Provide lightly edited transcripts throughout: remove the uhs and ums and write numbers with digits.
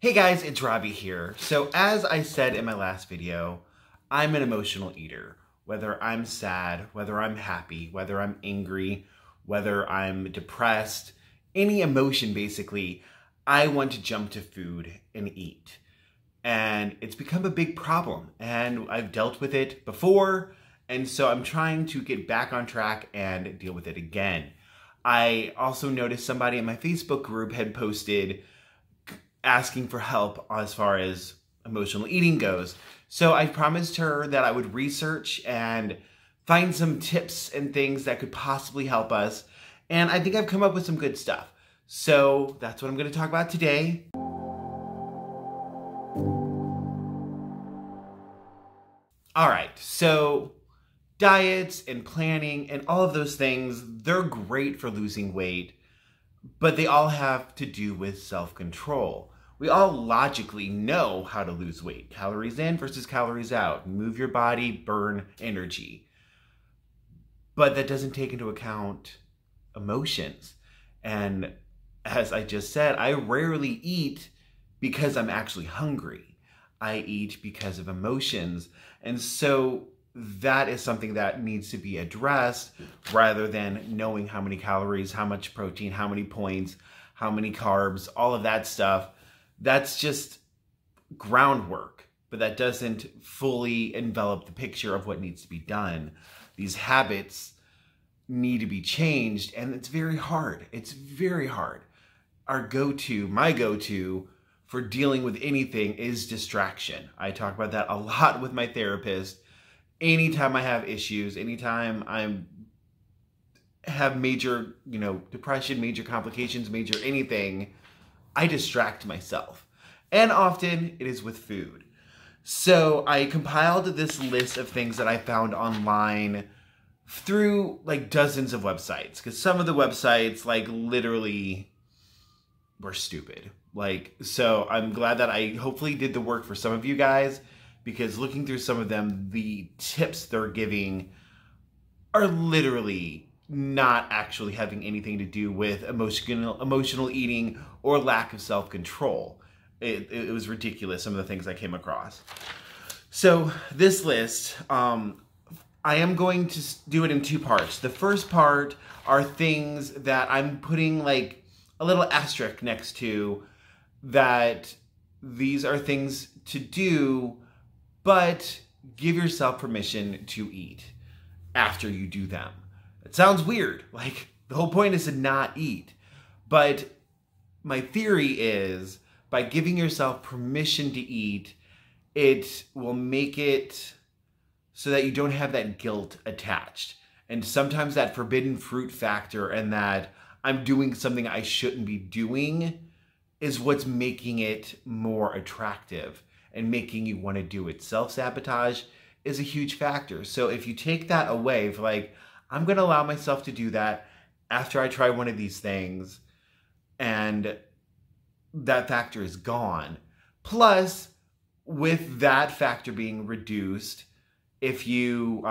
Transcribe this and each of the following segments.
Hey guys, it's Robbie here. So as I said in my last video, I'm an emotional eater. Whether I'm sad, whether I'm happy, whether I'm angry, whether I'm depressed, any emotion basically, I want to jump to food and eat. And it's become a big problem and I've dealt with it before. And so I'm trying to get back on track and deal with it again. I also noticed somebody in my Facebook group had posted asking for help as far as emotional eating goes. So I promised her that I would research and find some tips and things that could possibly help us. And I think I've come up with some good stuff. So that's what I'm going to talk about today. All right, so diets and planning and all of those things, they're great for losing weight, but they all have to do with self-control. We all logically know how to lose weight. Calories in versus calories out. Move your body, burn energy. But that doesn't take into account emotions. And as I just said, I rarely eat because I'm actually hungry. I eat because of emotions. And so that is something that needs to be addressed rather than knowing how many calories, how much protein, how many points, how many carbs, all of that stuff. That's just groundwork, but that doesn't fully envelop the picture of what needs to be done. These habits need to be changed, and it's very hard. It's very hard. Our go-to, my go-to for dealing with anything is distraction. I talk about that a lot with my therapist. Anytime I have issues, anytime I have major, depression, major complications, major anything, I distract myself, and often it is with food. So I compiled this list of things that I found online through like dozens of websites, because some of the websites like literally were stupid. So I'm glad that I hopefully did the work for some of you guys, because looking through some of them, the tips they're giving are literally not actually having anything to do with emotional eating or lack of self-control. It was ridiculous, some of the things I came across. So this list, I am going to do it in two parts. The first part are things that I'm putting like a little asterisk next to, that these are things to do, but give yourself permission to eat after you do them. It sounds weird, like the whole point is to not eat, but my theory is by giving yourself permission to eat, it will make it so that you don't have that guilt attached. And sometimes that forbidden fruit factor and that I'm doing something I shouldn't be doing is what's making it more attractive and making you want to do it. Self-sabotage is a huge factor. So if you take that away, for like, I'm going to allow myself to do that after I try one of these things, and that factor is gone. Plus, with that factor being reduced, if you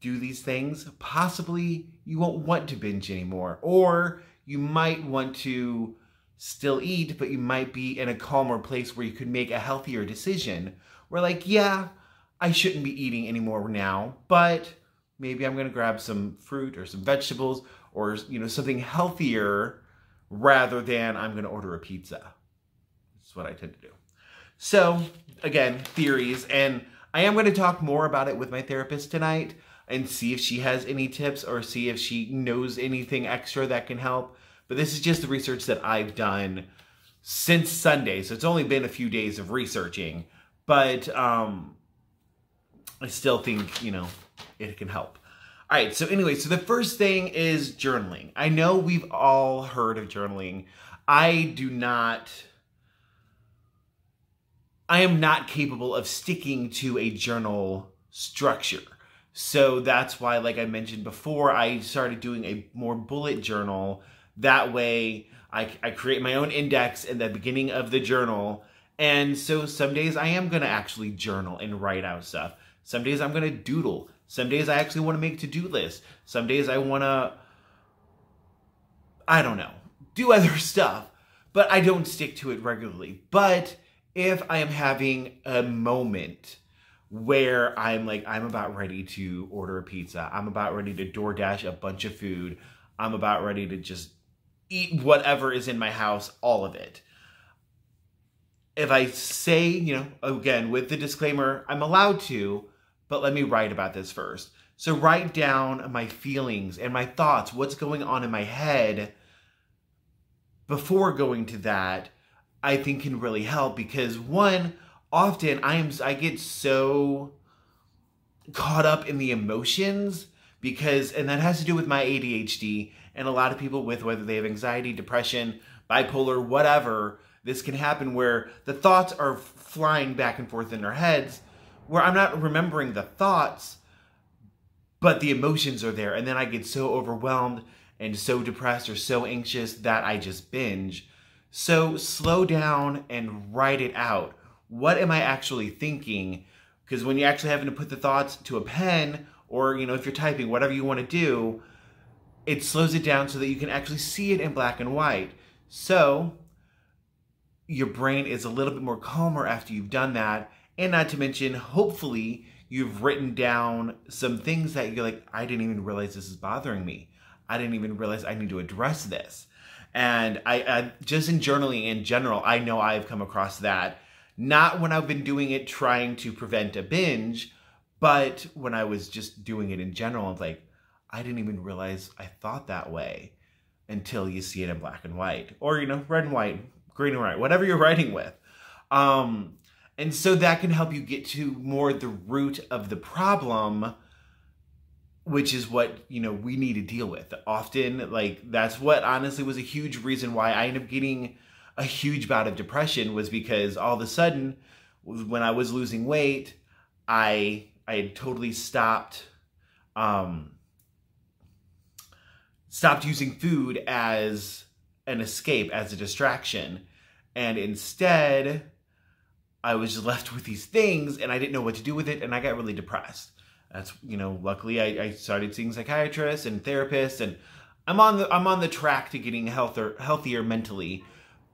do these things, possibly you won't want to binge anymore, or you might want to still eat, but you might be in a calmer place where you could make a healthier decision. Where like, yeah, I shouldn't be eating anymore now, but maybe I'm going to grab some fruit or some vegetables or, something healthier rather than I'm going to order a pizza. That's what I tend to do. So again, theories, and I am going to talk more about it with my therapist tonight and see if she has any tips or see if she knows anything extra that can help. But this is just the research that I've done since Sunday. So it's only been a few days of researching, but I still think, it can help. All right, so anyway, so the first thing is journaling. I know we've all heard of journaling. I am not capable of sticking to a journal structure. So that's why, like I mentioned before, I started doing a more bullet journal. That way I create my own index in the beginning of the journal. And so some days I am gonna actually journal and write out stuff. Some days I'm gonna doodle. Some days I actually want to make to-do lists. Some days I want to, do other stuff. but I don't stick to it regularly. But if I am having a moment where I'm like, I'm about ready to order a pizza, I'm about ready to DoorDash a bunch of food, I'm about ready to just eat whatever is in my house, all of it. If I say, you know, again, with the disclaimer, I'm allowed to, but let me write about this first. So write down my feelings and my thoughts, what's going on in my head before going to that, I think can really help, because one, often I get so caught up in the emotions because, and that has to do with my ADHD and a lot of people with, whether they have anxiety, depression, bipolar, whatever, this can happen where the thoughts are flying back and forth in their heads, where I'm not remembering the thoughts, but the emotions are there. And then I get so overwhelmed and so depressed or so anxious that I just binge. So slow down and write it out. What am I actually thinking? Because when you're actually having to put the thoughts to a pen, or, you know, if you're typing, whatever you want to do, it slows it down so that you can actually see it in black and white. So your brain is a little bit more calmer after you've done that. And not to mention, hopefully, you've written down some things that you're like, I didn't even realize this is bothering me. I didn't even realize I need to address this. And I just in journaling in general, I know I've come across that. Not when I've been doing it trying to prevent a binge, but when I was just doing it in general, I was like, I didn't even realize I thought that way until you see it in black and white. Or, you know, red and white, green and white, whatever you're writing with. And so that can help you get to more the root of the problem, which is what, you know, we need to deal with. Often, like, that's what honestly was a huge reason why I ended up getting a huge bout of depression, was because all of a sudden, when I was losing weight, I had totally stopped using food as an escape, as a distraction. And instead, I was just left with these things and I didn't know what to do with it, and I got really depressed. That's, you know, luckily I started seeing psychiatrists and therapists, and I'm on the track to getting healthier mentally,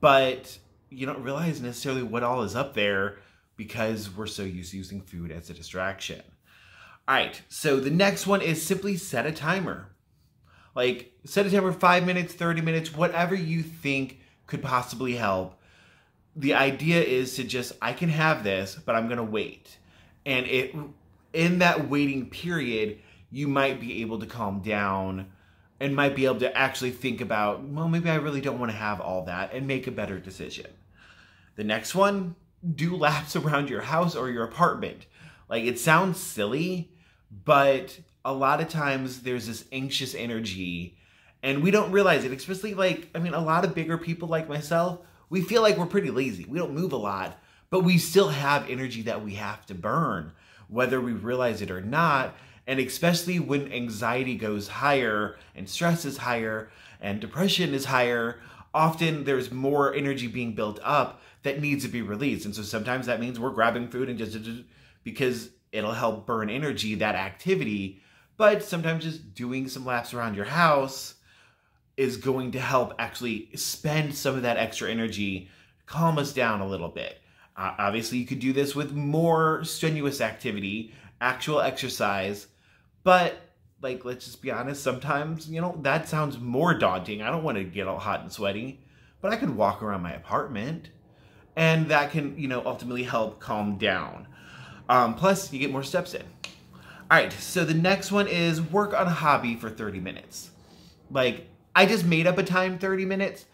but you don't realize necessarily what all is up there because we're so used to using food as a distraction. All right, so the next one is simply set a timer. Like, set a timer, 5 minutes, 30 minutes, whatever you think could possibly help. The idea is to just, I can have this, but I'm gonna wait. And in that waiting period, you might be able to calm down and might be able to actually think about, well, maybe I really don't wanna have all that, and make a better decision. The next one, do laps around your house or your apartment. Like, it sounds silly, but a lot of times there's this anxious energy and we don't realize it, especially like, I mean, a lot of bigger people like myself, we feel like we're pretty lazy. We don't move a lot, but we still have energy that we have to burn, whether we realize it or not. And especially when anxiety goes higher and stress is higher and depression is higher, often there's more energy being built up that needs to be released. And so sometimes that means we're grabbing food and just because it'll help burn energy, that activity. But sometimes just doing some laps around your house is going to help actually spend some of that extra energy, calm us down a little bit. Obviously, you could do this with more strenuous activity, actual exercise, but like, let's just be honest, sometimes, you know, that sounds more daunting. I don't want to get all hot and sweaty, but I could walk around my apartment and that can, you know, ultimately help calm down. Plus, you get more steps in. All right, so the next one is work on a hobby for 30 minutes. Like, I just made up a time, 30 minutes,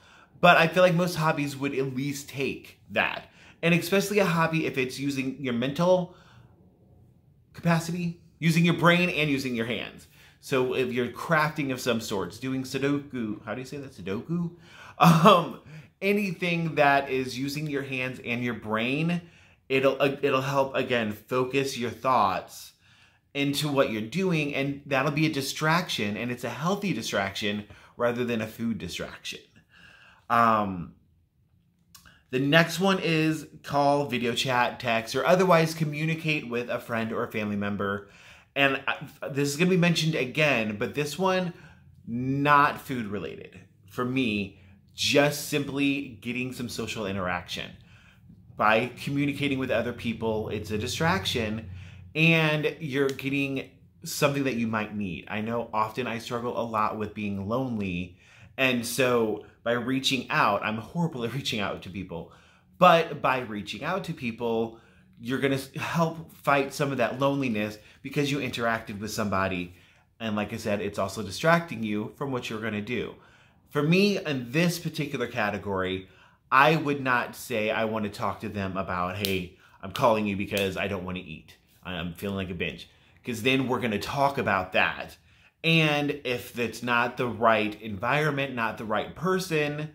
but I feel like most hobbies would at least take that. And especially a hobby if it's using your mental capacity, using your brain and using your hands. So if you're crafting of some sorts, doing Sudoku, how do you say that, Sudoku? Anything that is using your hands and your brain, it'll help, again, focus your thoughts into what you're doing, and that'll be a distraction, and it's a healthy distraction rather than a food distraction. The next one is call, video chat, text, or otherwise communicate with a friend or a family member. And this is gonna be mentioned again, but this one, not food related. For me, just simply getting some social interaction. By communicating with other people, it's a distraction and you're getting something that you might need. I know often I struggle a lot with being lonely, and so by reaching out, I'm horrible at reaching out to people, but by reaching out to people, you're gonna help fight some of that loneliness because you interacted with somebody. And like I said, it's also distracting you from what you're gonna do. For me, in this particular category, I would not say I wanna talk to them about, hey, I'm calling you because I don't wanna eat. I'm feeling like a binge. Because then we're gonna talk about that. And if it's not the right environment, not the right person,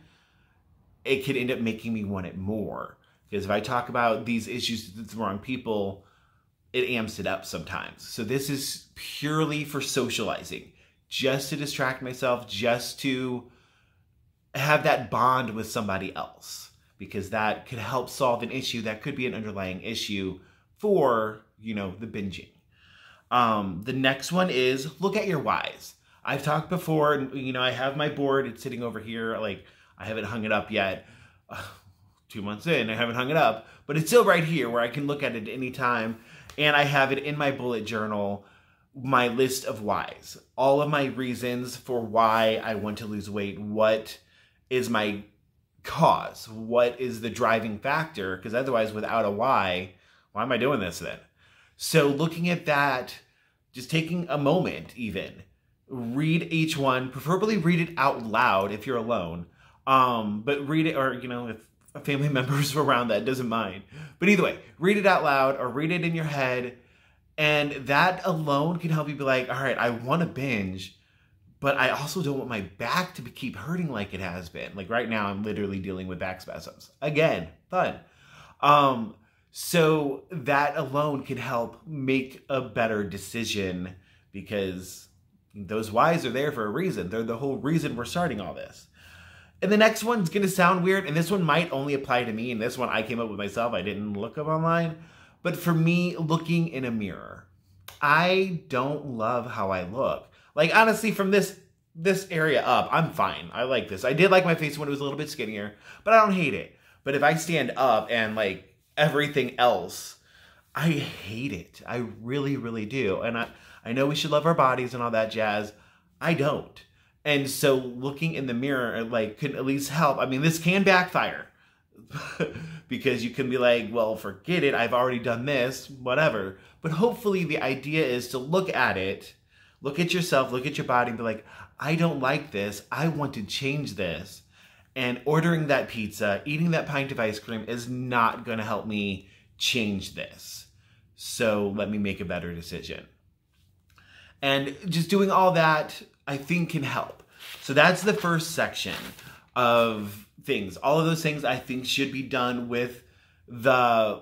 it could end up making me want it more. Because if I talk about these issues to the wrong people, it amps it up sometimes. So this is purely for socializing, just to distract myself, just to have that bond with somebody else, because that could help solve an issue that could be an underlying issue for, you know, the binging. The next one is look at your whys. I've talked before, and you know, I have my board, it's sitting over here, like I haven't hung it up yet. 2 months in, I haven't hung it up, but it's still right here where I can look at it anytime. And I have it in my bullet journal, my list of whys, all of my reasons for why I want to lose weight. What is my cause? What is the driving factor? Because otherwise, without a why am I doing this then? So looking at that, just taking a moment even, read each one, preferably read it out loud if you're alone, but read it, or you know, if family members around, that doesn't mind. But either way, read it out loud or read it in your head. And that alone can help you be like, all right, I want to binge, but I also don't want my back to keep hurting like it has been. Like right now, I'm literally dealing with back spasms. Again, fun. So that alone can help make a better decision, because those whys are there for a reason. They're the whole reason we're starting all this. And the next one's gonna sound weird, and this one might only apply to me, and this one I came up with myself, I didn't look up online. But for me, looking in a mirror. I don't love how I look. Like honestly, from this area up, I'm fine, I like this. I did like my face when it was a little bit skinnier, but I don't hate it. But if I stand up and like everything else, I hate it. I really, really do. And I know we should love our bodies and all that jazz, I don't. And so looking in the mirror, like, could at least help. I mean, this can backfire because you can be like, well, forget it, I've already done this, whatever. But hopefully the idea is to look at it, look at yourself, look at your body and be like, I don't like this, I want to change this. And ordering that pizza, eating that pint of ice cream is not gonna help me change this. So let me make a better decision. And just doing all that, I think, can help. So that's the first section of things. All of those things I think should be done with the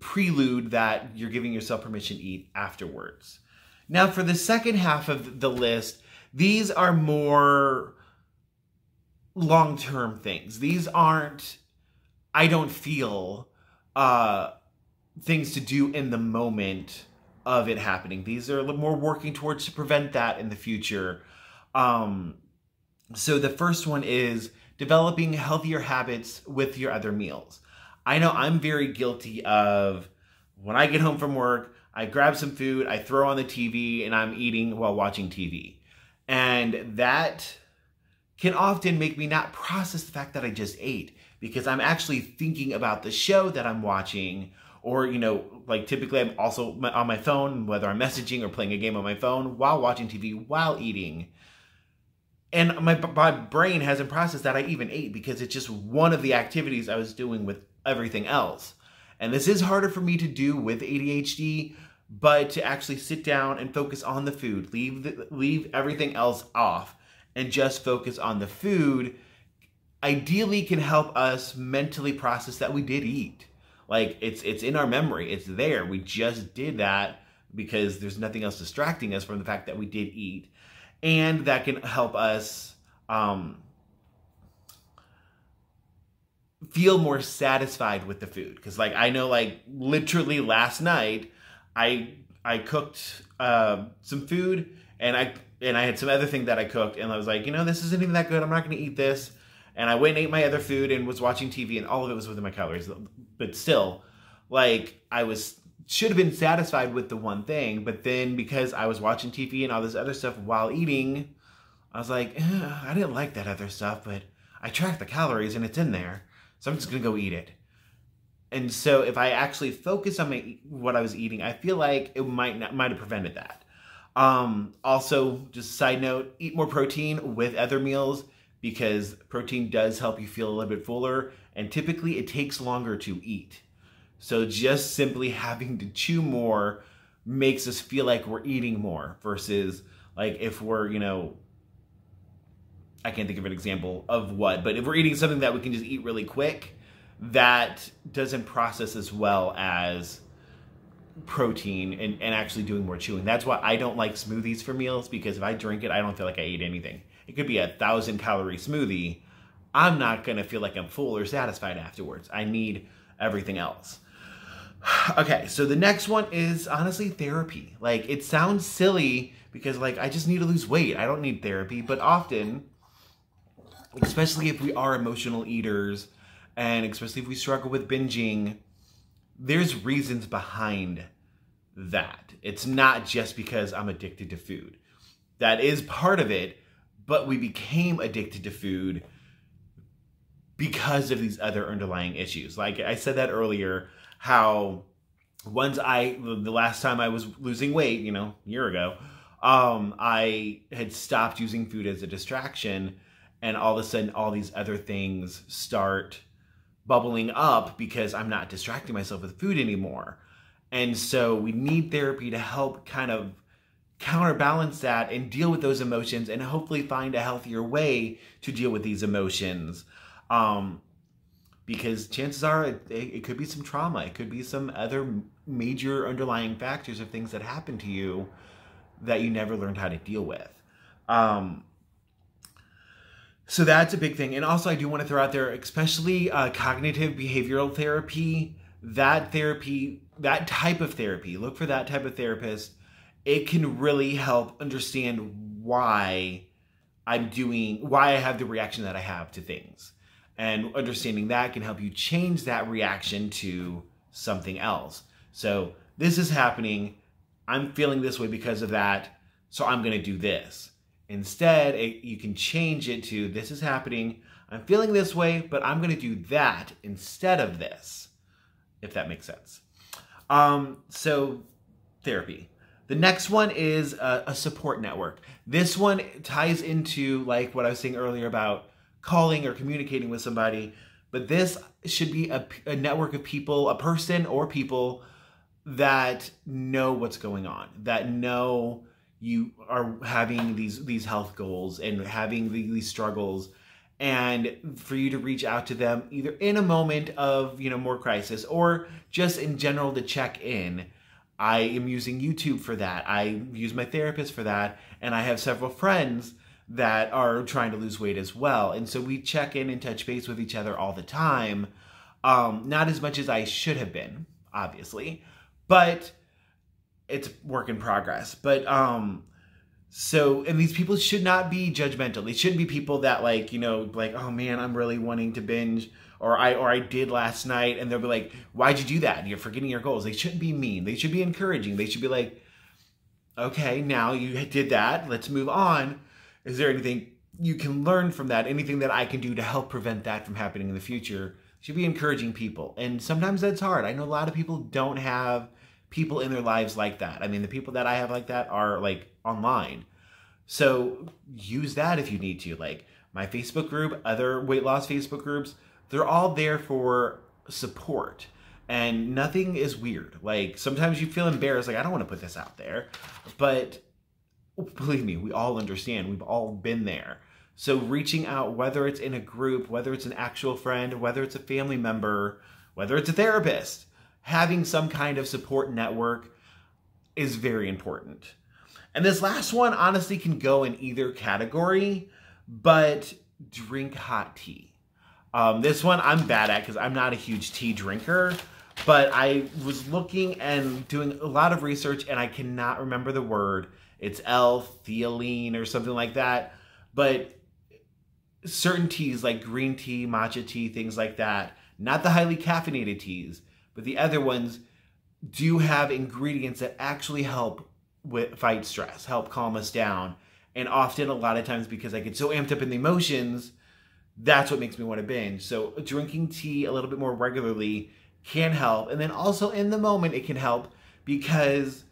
prelude that you're giving yourself permission to eat afterwards. Now for the second half of the list, these are more long-term things. These aren't, I don't feel, things to do in the moment of it happening. These are more working towards to prevent that in the future. So the first one is developing healthier habits with your other meals. I know I'm very guilty of when I get home from work, I grab some food, I throw on the TV, and I'm eating while watching TV. And that can often make me not process the fact that I just ate, because I'm actually thinking about the show that I'm watching. Or, you know, like typically I'm also on my phone, whether I'm messaging or playing a game on my phone while watching TV, while eating. And my brain hasn't processed that I even ate, because it's just one of the activities I was doing with everything else. And this is harder for me to do with ADHD, but to actually sit down and focus on the food, leave everything else off and just focus on the food, ideally can help us mentally process that we did eat. Like it's in our memory, it's there. We just did that because there's nothing else distracting us from the fact that we did eat. And that can help us feel more satisfied with the food. 'Cause like I know, like literally last night, I cooked some food And I had some other thing that I cooked, and I was like, you know, this isn't even that good. I'm not going to eat this. And I went and ate my other food and was watching TV, and all of it was within my calories. But still, like, I was should have been satisfied with the one thing. But then because I was watching TV and all this other stuff while eating, I was like, I didn't like that other stuff, but I tracked the calories and it's in there. So I'm just going to go eat it. And so if I actually focus on what I was eating, I feel like it might have prevented that. Also, just a side note, eat more protein with other meals, because protein does help you feel a little bit fuller, and typically it takes longer to eat. So just simply having to chew more makes us feel like we're eating more versus like if we're, you know, I can't think of an example of what, but if we're eating something that we can just eat really quick, that doesn't process as well as protein and actually doing more chewing. That's why I don't like smoothies for meals, because if I drink it, I don't feel like I ate anything. It could be a 1,000-calorie smoothie. I'm not going to feel like I'm full or satisfied afterwards. I need everything else. Okay, so the next one is honestly therapy. Like, it sounds silly because, like, I just need to lose weight. I don't need therapy. But often, especially if we are emotional eaters and especially if we struggle with binging, there's reasons behind that. It's not just because I'm addicted to food. That is part of it, but we became addicted to food because of these other underlying issues. Like I said that earlier, how once the last time I was losing weight, you know, a year ago, I had stopped using food as a distraction, and all of a sudden all these other things start bubbling up because I'm not distracting myself with food anymore. And so we need therapy to help kind of counterbalance that and deal with those emotions and hopefully find a healthier way to deal with these emotions. Because chances are it could be some trauma. It could be some other major underlying factors of things that happened to you that you never learned how to deal with. So that's a big thing. And also I do want to throw out there, especially cognitive behavioral therapy, that type of therapy, look for that type of therapist. It can really help understand why why I have the reaction that I have to things. And understanding that can help you change that reaction to something else. So this is happening. I'm feeling this way because of that. So I'm going to do this. Instead, you can change it to, this is happening, I'm feeling this way, but I'm going to do that instead of this, if that makes sense. So therapy. The next one is a support network. This one ties into like what I was saying earlier about calling or communicating with somebody, but this should be a network of people, a person or people that know what's going on, that know you are having these health goals and having these struggles, and for you to reach out to them either in a moment of, you know, more crisis or just in general to check in. I am using YouTube for that. I use my therapist for that. And I have several friends that are trying to lose weight as well. And so we check in and touch base with each other all the time. Not as much as I should have been, obviously, but it's work in progress. But and these people should not be judgmental. They shouldn't be people that like, you know, like, oh man, I'm really wanting to binge, or I did last night, and they'll be like, why'd you do that? You're forgetting your goals. They shouldn't be mean. They should be encouraging. They should be like, okay, now you did that. Let's move on. Is there anything you can learn from that? Anything that I can do to help prevent that from happening in the future? Should be encouraging people. And sometimes that's hard. I know a lot of people don't have people in their lives like that. I mean, the people that I have like that are like online. So use that if you need to. Like my Facebook group, other weight loss Facebook groups, they're all there for support, and nothing is weird. Like sometimes you feel embarrassed, like I don't want to put this out there, but believe me, we all understand. We've all been there. So reaching out, whether it's in a group, whether it's an actual friend, whether it's a family member, whether it's a therapist, having some kind of support network is very important. And this last one honestly can go in either category, but drink hot tea. This one I'm bad at because I'm not a huge tea drinker, but I was looking and doing a lot of research, and I cannot remember the word. It's L-theanine or something like that. But certain teas like green tea, matcha tea, things like that, not the highly caffeinated teas, but the other ones do have ingredients that actually help fight stress, help calm us down. And often, a lot of times, because I get so amped up in the emotions, that's what makes me want to binge. So drinking tea a little bit more regularly can help. And then also in the moment, it can help because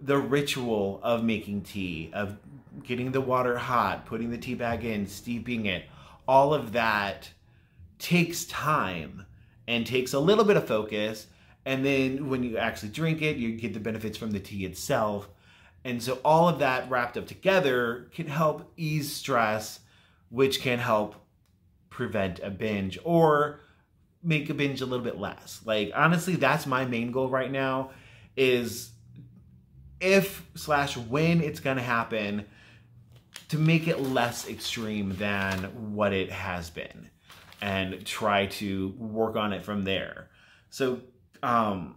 the ritual of making tea, of getting the water hot, putting the tea bag in, steeping it, all of that takes time and takes a little bit of focus. And then when you actually drink it, you get the benefits from the tea itself. And so all of that wrapped up together can help ease stress, which can help prevent a binge or make a binge a little bit less. Like, honestly, that's my main goal right now, is if/when it's going to happen, to make it less extreme than what it has been and try to work on it from there. So, hold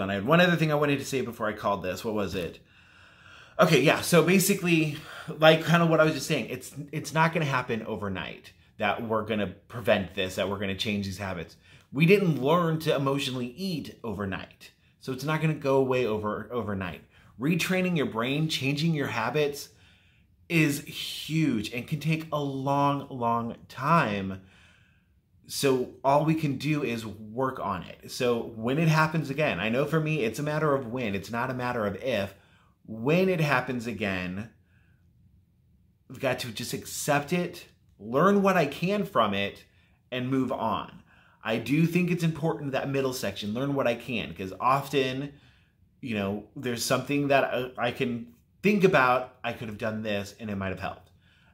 on. I had one other thing I wanted to say before I called this. What was it? Okay, yeah. So basically, like kind of what I was just saying, it's not going to happen overnight that we're going to prevent this, that we're going to change these habits. We didn't learn to emotionally eat overnight. So it's not going to go away overnight. Retraining your brain, changing your habits is huge and can take a long, long time. So all we can do is work on it. So when it happens again, I know for me, it's a matter of when. It's not a matter of if. When it happens again, we've got to just accept it, learn what I can from it, and move on. I do think it's important, that middle section, learn what I can, because often, you know, there's something that I can think about, I could have done this and it might have helped.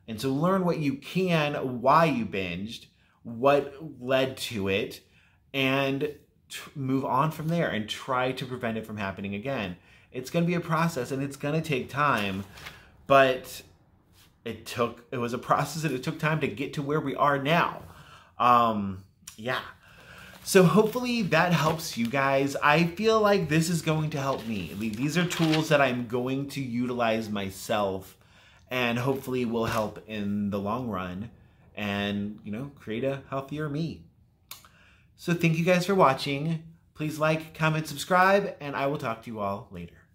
And so learn what you can, why you binged, what led to it, and move on from there and try to prevent it from happening again. It's going to be a process and it's going to take time, but it was a process and it took time to get to where we are now. Yeah. So hopefully that helps you guys. I feel like this is going to help me. These are tools that I'm going to utilize myself and hopefully will help in the long run and, you know, create a healthier me. So thank you guys for watching. Please like, comment, subscribe, and I will talk to you all later.